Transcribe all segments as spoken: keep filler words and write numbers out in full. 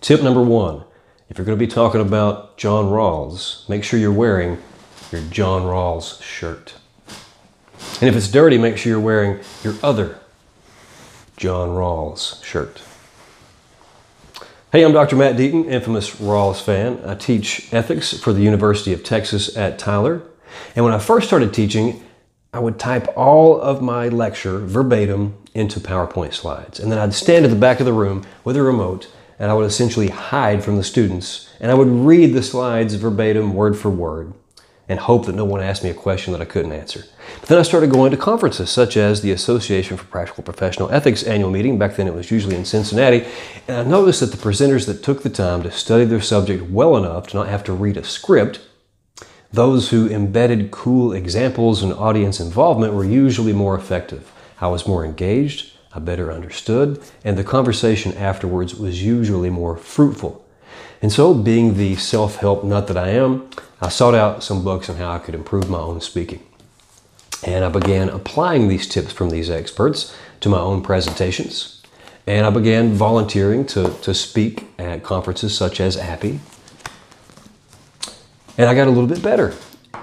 Tip number one, if you're going to be talking about John Rawls, make sure you're wearing your John Rawls shirt. And if it's dirty, make sure you're wearing your other John Rawls shirt. Hey, I'm Doctor Matt Deaton, infamous Rawls fan. I teach ethics for the University of Texas at Tyler. And when I first started teaching, I would type all of my lecture verbatim into PowerPoint slides. And then I'd stand at the back of the room with a remote, and I would essentially hide from the students. And I would read the slides verbatim, word for word, and hope that no one asked me a question that I couldn't answer. But then I started going to conferences, such as the Association for Practical and Professional Ethics annual meeting. Back then it was usually in Cincinnati. And I noticed that the presenters that took the time to study their subject well enough to not have to read a script, those who embedded cool examples and audience involvement, were usually more effective. I was more engaged, I better understood, and the conversation afterwards was usually more fruitful. And so, being the self-help nut that I am, I sought out some books on how I could improve my own speaking. And I began applying these tips from these experts to my own presentations. And I began volunteering to, to speak at conferences such as A P I. And I got a little bit better.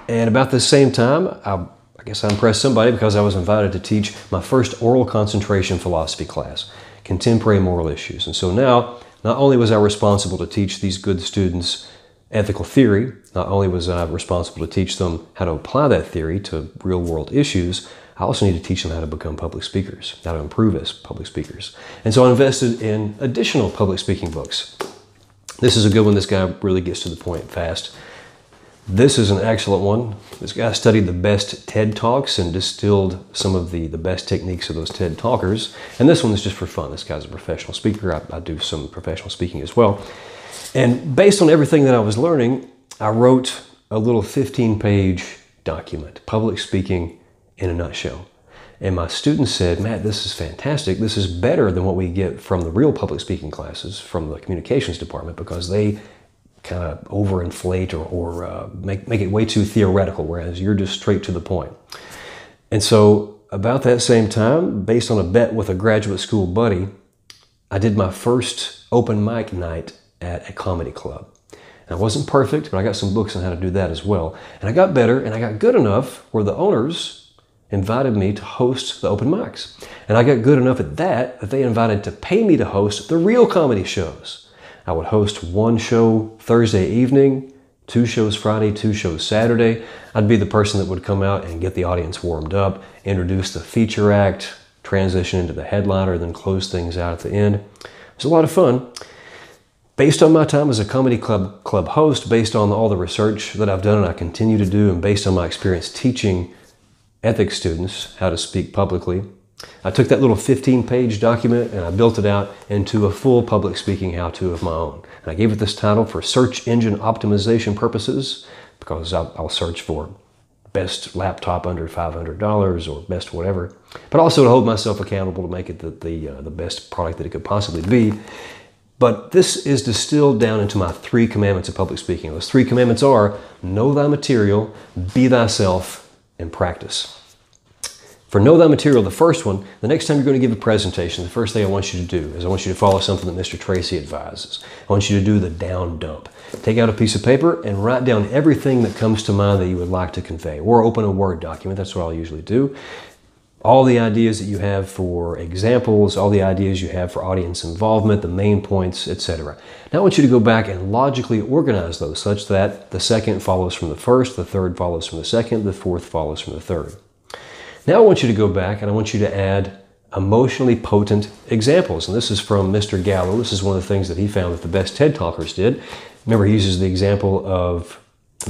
And about the same time, I, I guess I impressed somebody because I was invited to teach my first oral concentration philosophy class, Contemporary Moral Issues. And so now, not only was I responsible to teach these good students ethical theory, not only was I responsible to teach them how to apply that theory to real-world issues, I also need to teach them how to become public speakers, how to improve as public speakers. And so I invested in additional public speaking books. This is a good one. This guy really gets to the point fast. This is an excellent one. This guy studied the best TED Talks and distilled some of the, the best techniques of those TED Talkers. And this one is just for fun. This guy's a professional speaker. I, I do some professional speaking as well. And based on everything that I was learning, I wrote a little fifteen page document, Public Speaking in a Nutshell. And my students said, Matt, this is fantastic. This is better than what we get from the real public speaking classes from the communications department, because they kind of overinflate or, or uh, make, make it way too theoretical, whereas you're just straight to the point. And so about that same time, based on a bet with a graduate school buddy, I did my first open mic night at a comedy club. And I wasn't perfect, but I got some books on how to do that as well. And I got better, and I got good enough where the owners invited me to host the open mics. And I got good enough at that that they invited to pay me to host the real comedy shows. I would host one show Thursday evening, two shows Friday, two shows Saturday. I'd be the person that would come out and get the audience warmed up, introduce the feature act, transition into the headliner, then close things out at the end. It was a lot of fun. Based on my time as a comedy club club host, based on all the research that I've done and I continue to do, and based on my experience teaching ethics students how to speak publicly, I took that little fifteen page document and I built it out into a full public speaking how-to of my own. And I gave it this title for search engine optimization purposes, because I'll, I'll search for best laptop under five hundred dollars or best whatever, but also to hold myself accountable to make it the, the, uh, the best product that it could possibly be. But this is distilled down into my three commandments of public speaking. Those three commandments are: know thy material, be thyself, and practice. For know thy material, the first one, the next time you're going to give a presentation, the first thing I want you to do is I want you to follow something that Mister Tracy advises. I want you to do the down dump. Take out a piece of paper and write down everything that comes to mind that you would like to convey, or open a Word document. That's what I'll usually do. All the ideas that you have for examples, all the ideas you have for audience involvement, the main points, et cetera. Now I want you to go back and logically organize those such that the second follows from the first, the third follows from the second, the fourth follows from the third. Now I want you to go back and I want you to add emotionally potent examples. And this is from Mister Gallo. This is one of the things that he found that the best TED Talkers did. Remember, he uses the example of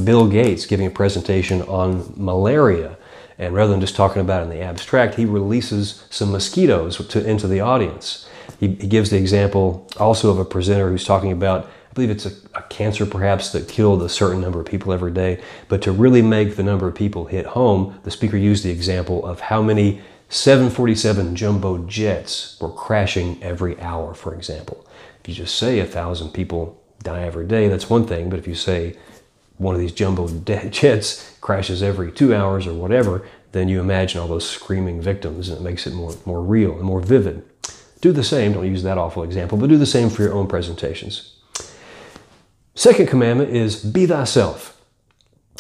Bill Gates giving a presentation on malaria. And rather than just talking about it in the abstract, he releases some mosquitoes to, into the audience. He, he gives the example also of a presenter who's talking about, I believe it's a, a cancer perhaps that killed a certain number of people every day. But to really make the number of people hit home, the speaker used the example of how many seven forty-seven jumbo jets were crashing every hour, for example. If you just say a thousand people die every day, that's one thing. But if you say one of these jumbo jets crashes every two hours or whatever, then you imagine all those screaming victims, and it makes it more, more real and more vivid. Do the same, don't use that awful example, but do the same for your own presentations. Second commandment is be thyself.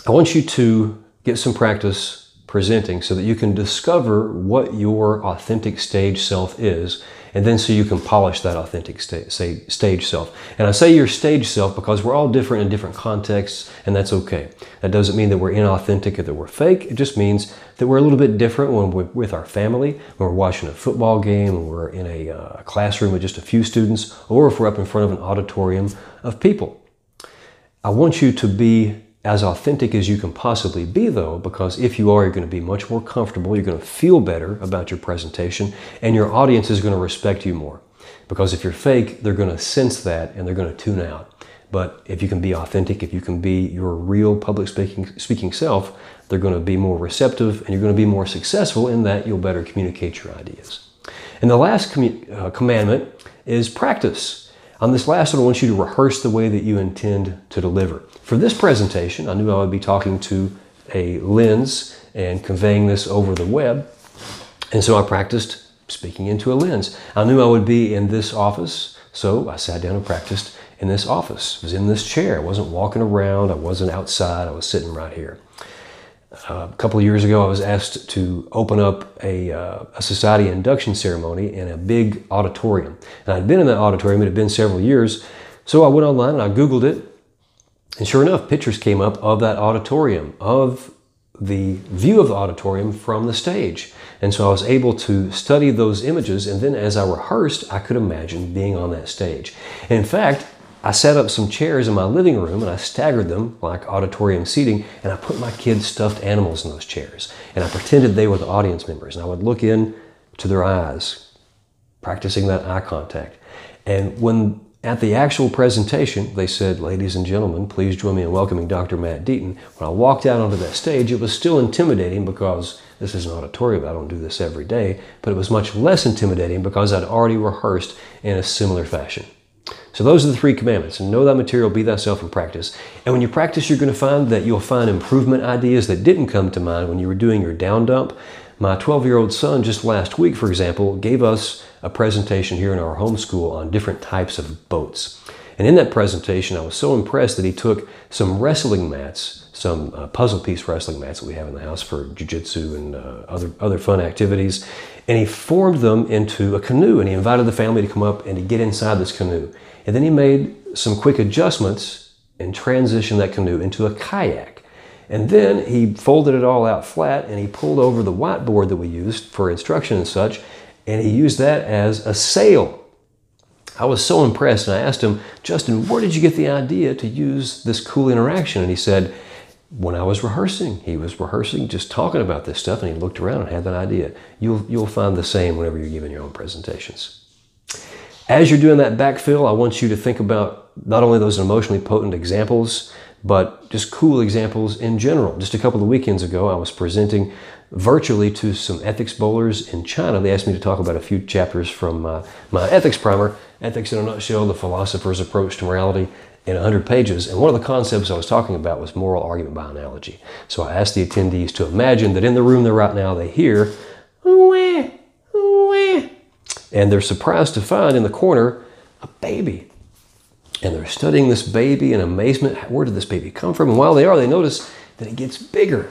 I want you to get some practice presenting so that you can discover what your authentic stage self is, and then so you can polish that authentic sta- say, stage self. And I say your stage self because we're all different in different contexts, and that's okay. That doesn't mean that we're inauthentic or that we're fake. It just means that we're a little bit different when we're with our family, when we're watching a football game, when we're in a uh, classroom with just a few students, or if we're up in front of an auditorium of people. I want you to be as authentic as you can possibly be, though, because if you are, you're going to be much more comfortable, you're going to feel better about your presentation, and your audience is going to respect you more. Because if you're fake, they're going to sense that and they're going to tune out. But if you can be authentic, if you can be your real public speaking, speaking self, they're going to be more receptive and you're going to be more successful in that you'll better communicate your ideas. And the last commu- uh, commandment is practice. On this last one, I want you to rehearse the way that you intend to deliver. For this presentation, I knew I would be talking to a lens and conveying this over the web, and so I practiced speaking into a lens. I knew I would be in this office, so I sat down and practiced in this office. I was in this chair. I wasn't walking around. I wasn't outside. I was sitting right here. Uh, a couple of years ago, I was asked to open up a, uh, a society induction ceremony in a big auditorium. And I'd been in that auditorium, it had been several years, so I went online and I Googled it. And sure enough, pictures came up of that auditorium, of the view of the auditorium from the stage. And so I was able to study those images, and then as I rehearsed, I could imagine being on that stage. And in fact, I set up some chairs in my living room and I staggered them like auditorium seating, and I put my kids' stuffed animals in those chairs and I pretended they were the audience members, and I would look in to their eyes, practicing that eye contact. And when at the actual presentation they said, "Ladies and gentlemen, please join me in welcoming Doctor Matt Deaton," when I walked out onto that stage, it was still intimidating because this is an auditorium, I don't do this every day, but it was much less intimidating because I'd already rehearsed in a similar fashion. So those are the three commandments. Know thy material, be thyself, and practice. And when you practice, you're going to find that you'll find improvement ideas that didn't come to mind when you were doing your down dump. My twelve-year-old son just last week, for example, gave us a presentation here in our home school on different types of boats. And in that presentation, I was so impressed that he took some wrestling mats, some uh, puzzle piece wrestling mats that we have in the house for jiu-jitsu and uh, other, other fun activities, and he formed them into a canoe, and he invited the family to come up and to get inside this canoe. And then he made some quick adjustments and transitioned that canoe into a kayak. And then he folded it all out flat and he pulled over the whiteboard that we used for instruction and such, and he used that as a sail. I was so impressed, and I asked him, "Justin, where did you get the idea to use this cool interaction?" And he said, "When I was rehearsing." He was rehearsing, just talking about this stuff, and he looked around and had that idea. You'll, you'll find the same whenever you're giving your own presentations. As you're doing that backfill, I want you to think about not only those emotionally potent examples, but just cool examples in general. Just a couple of weekends ago, I was presenting virtually to some ethics bowlers in China. They asked me to talk about a few chapters from my, my ethics primer, Ethics in a Nutshell, The Philosopher's Approach to Morality, in one hundred pages. And one of the concepts I was talking about was moral argument by analogy. So I asked the attendees to imagine that in the room they're right now, they hear, "Wah, wah," and they're surprised to find in the corner a baby. And they're studying this baby in amazement. Where did this baby come from? And while they are, they notice that it gets bigger.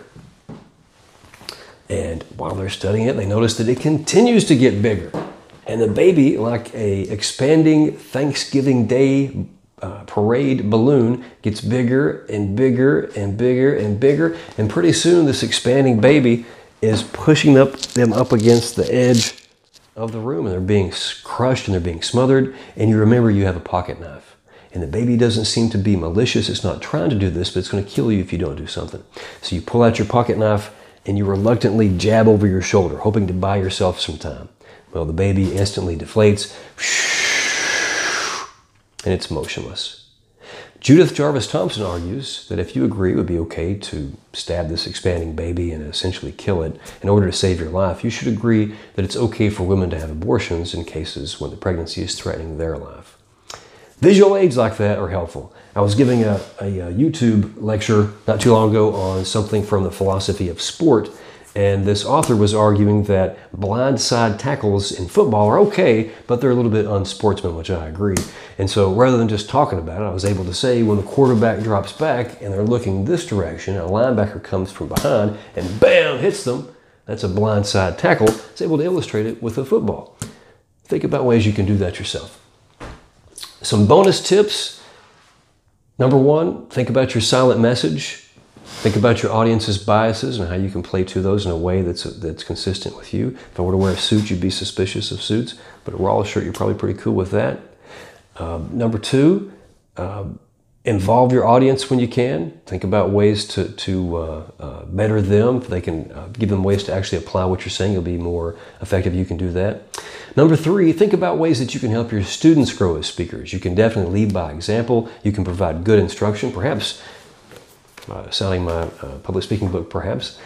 And while they're studying it, they notice that it continues to get bigger. And the baby, like a expanding Thanksgiving Day uh, parade balloon, gets bigger and bigger and bigger and bigger. And pretty soon, this expanding baby is pushing up them up against the edge of the room, and they're being crushed and they're being smothered, and you remember you have a pocket knife. And the baby doesn't seem to be malicious, it's not trying to do this, but it's going to kill you if you don't do something. So you pull out your pocket knife and you reluctantly jab over your shoulder, hoping to buy yourself some time. Well, the baby instantly deflates, and it's motionless. Judith Jarvis Thompson argues that if you agree it would be okay to stab this expanding baby and essentially kill it in order to save your life, you should agree that it's okay for women to have abortions in cases when the pregnancy is threatening their life. Visual aids like that are helpful. I was giving a, a, a YouTube lecture not too long ago on something from the philosophy of sport, And this author was arguing that blindside tackles in football are okay, but they're a little bit unsportsman, which I agree. And so rather than just talking about it, I was able to say when the quarterback drops back and they're looking this direction, and a linebacker comes from behind and bam, hits them. That's a blindside tackle. I was able to illustrate it with a football. Think about ways you can do that yourself. Some bonus tips. Number one, think about your silent message. Think about your audience's biases and how you can play to those in a way that's that's consistent with you. If I were to wear a suit, you'd be suspicious of suits, but a Rawls shirt, you're probably pretty cool with that. Uh, number two, uh, involve your audience when you can. Think about ways to, to uh, uh, better them. If they can uh, give them ways to actually apply what you're saying, you'll be more effective. You can do that. Number three, think about ways that you can help your students grow as speakers. You can definitely lead by example. You can provide good instruction, perhaps Uh, selling my uh, public speaking book, perhaps.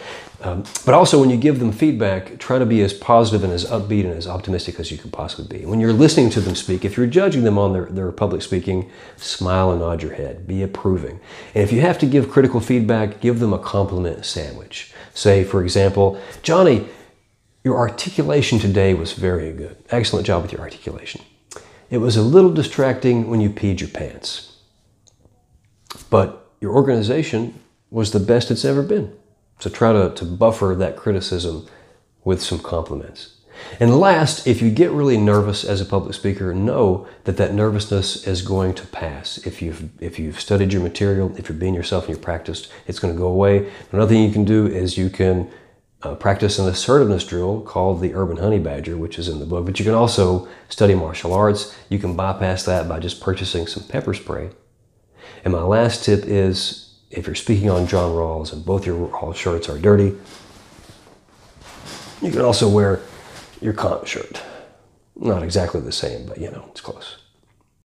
Um, but also when you give them feedback, try to be as positive and as upbeat and as optimistic as you can possibly be. When you're listening to them speak, if you're judging them on their, their public speaking, smile and nod your head. Be approving. And if you have to give critical feedback, give them a compliment sandwich. Say, for example, Johnny, your articulation today was very good. Excellent job with your articulation. It was a little distracting when you peed your pants. But your organization was the best it's ever been. So try to, to buffer that criticism with some compliments. And last, if you get really nervous as a public speaker, know that that nervousness is going to pass. If you've, if you've studied your material, if you're being yourself and you're practiced, it's going to go away. Another thing you can do is you can uh, practice an assertiveness drill called the Urban Honey Badger, which is in the book. But you can also study martial arts. You can bypass that by just purchasing some pepper spray. And my last tip is, if you're speaking on John Rawls and both your Rawls shirts are dirty, you can also wear your Kant shirt. Not exactly the same, but you know, it's close.